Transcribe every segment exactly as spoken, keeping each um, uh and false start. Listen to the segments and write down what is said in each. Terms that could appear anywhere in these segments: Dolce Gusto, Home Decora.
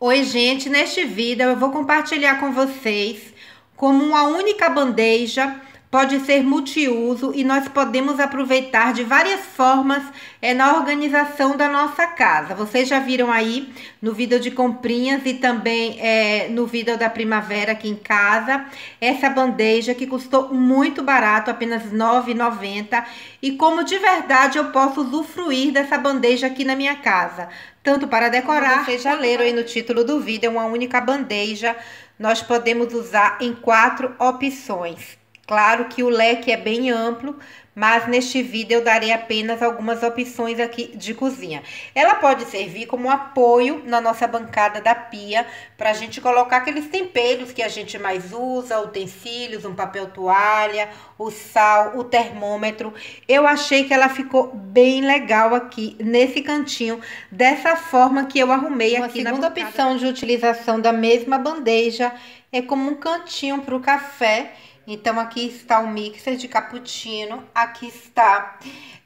Oi gente, neste vídeo eu vou compartilhar com vocês como uma única bandeja pode ser multiuso e nós podemos aproveitar de várias formas é, na organização da nossa casa. Vocês já viram aí no vídeo de comprinhas e também é, no vídeo da primavera aqui em casa, essa bandeja que custou muito barato, apenas nove reais e noventa centavos, e como de verdade eu posso usufruir dessa bandeja aqui na minha casa. Tanto para decorar, vocês já leram aí no título do vídeo, uma única bandeja, nós podemos usar em quatro opções. Claro que o leque é bem amplo, mas neste vídeo eu darei apenas algumas opções aqui de cozinha. Ela pode servir como apoio na nossa bancada da pia, para a gente colocar aqueles temperos que a gente mais usa, utensílios, um papel toalha, o sal, o termômetro. Eu achei que ela ficou bem legal aqui nesse cantinho, dessa forma que eu arrumei aqui na bancada. A segunda opção de utilização da mesma bandeja é como um cantinho para o café. Então, aqui está o mixer de cappuccino, aqui está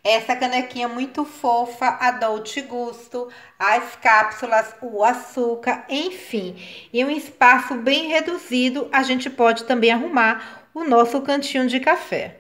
essa canequinha muito fofa, a Dolce Gusto, as cápsulas, o açúcar, enfim. Em um espaço bem reduzido, a gente pode também arrumar o nosso cantinho de café.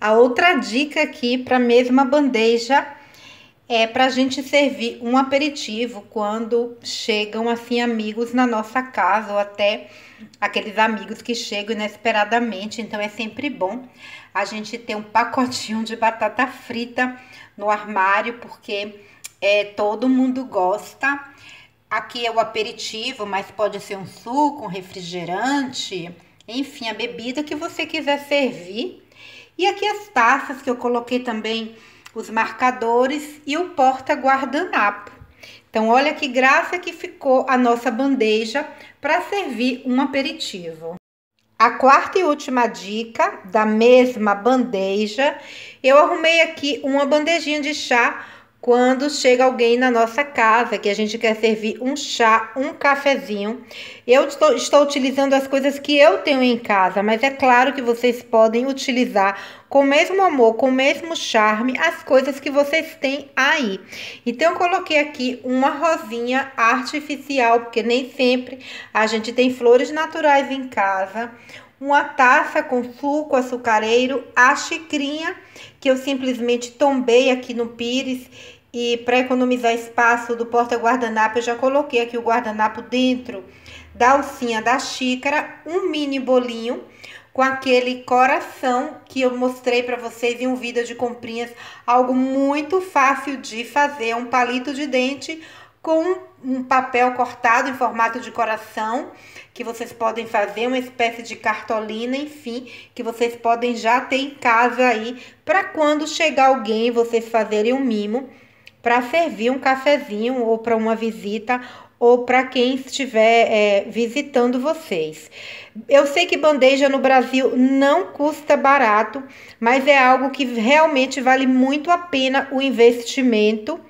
A outra dica aqui para a mesma bandeja é para a gente servir um aperitivo quando chegam assim amigos na nossa casa ou até aqueles amigos que chegam inesperadamente. Então é sempre bom a gente ter um pacotinho de batata frita no armário, porque é, todo mundo gosta. Aqui é o aperitivo, mas pode ser um suco, um refrigerante, enfim, a bebida que você quiser servir. E aqui as taças que eu coloquei também os marcadores e o porta-guardanapo. Então, olha que graça que ficou a nossa bandeja para servir um aperitivo. A quarta e última dica da mesma bandeja, eu arrumei aqui uma bandejinha de chá quando chega alguém na nossa casa, que a gente quer servir um chá, um cafezinho. Eu estou, estou utilizando as coisas que eu tenho em casa, mas é claro que vocês podem utilizar com o mesmo amor, com o mesmo charme, as coisas que vocês têm aí. Então, eu coloquei aqui uma rosinha artificial, porque nem sempre a gente tem flores naturais em casa. Uma taça com suco açucareiro, a xicrinha que eu simplesmente tombei aqui no pires, e para economizar espaço do porta-guardanapo eu já coloquei aqui o guardanapo dentro da alcinha da xícara, um mini bolinho com aquele coração que eu mostrei para vocês em um vídeo de comprinhas, algo muito fácil de fazer, um palito de dente com um papel cortado em formato de coração, que vocês podem fazer uma espécie de cartolina, enfim, que vocês podem já ter em casa aí, para quando chegar alguém, vocês fazerem um mimo, para servir um cafezinho, ou para uma visita, ou para quem estiver é, visitando vocês. Eu sei que bandeja no Brasil não custa barato, mas é algo que realmente vale muito a pena o investimento.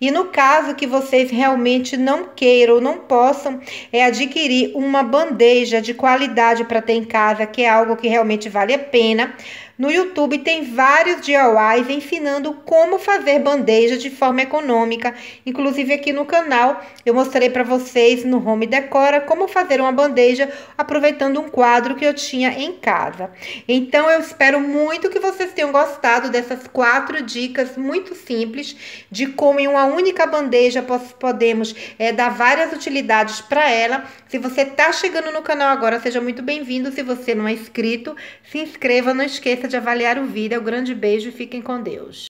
E no caso que vocês realmente não queiram, não possam é, adquirir uma bandeja de qualidade para ter em casa, que é algo que realmente vale a pena, no YouTube tem vários D I Ys ensinando como fazer bandeja de forma econômica. Inclusive aqui no canal eu mostrei para vocês no Home Decora como fazer uma bandeja aproveitando um quadro que eu tinha em casa. Então eu espero muito que vocês tenham gostado dessas quatro dicas muito simples de como em uma única bandeja podemos é, dar várias utilidades para ela. Se você está chegando no canal agora, seja muito bem-vindo. Se você não é inscrito, se inscreva, não esqueça de avaliar o vídeo. Um grande beijo e fiquem com Deus.